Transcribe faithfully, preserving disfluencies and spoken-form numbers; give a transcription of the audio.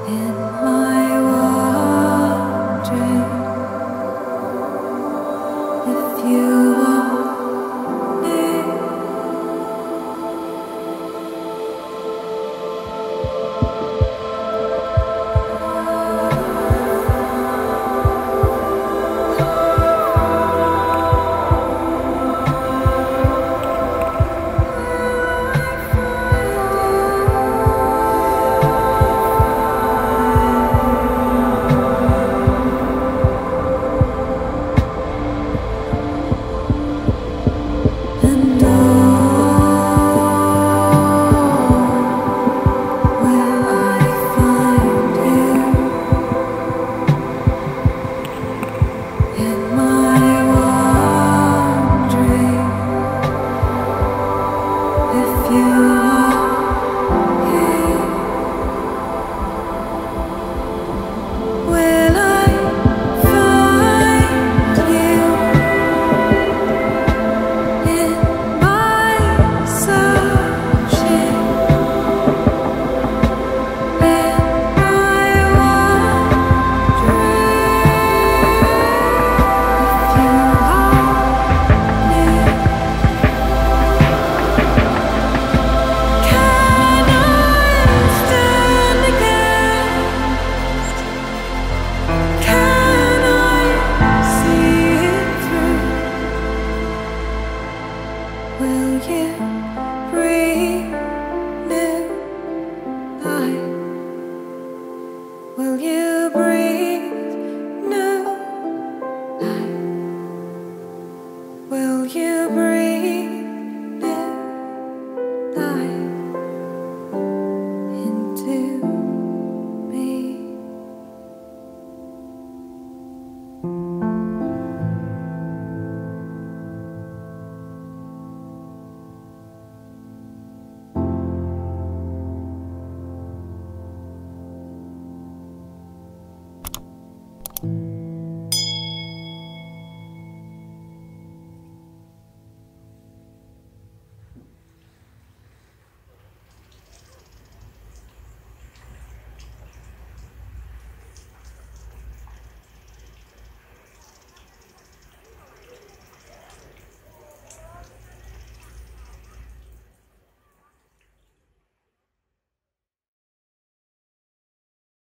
And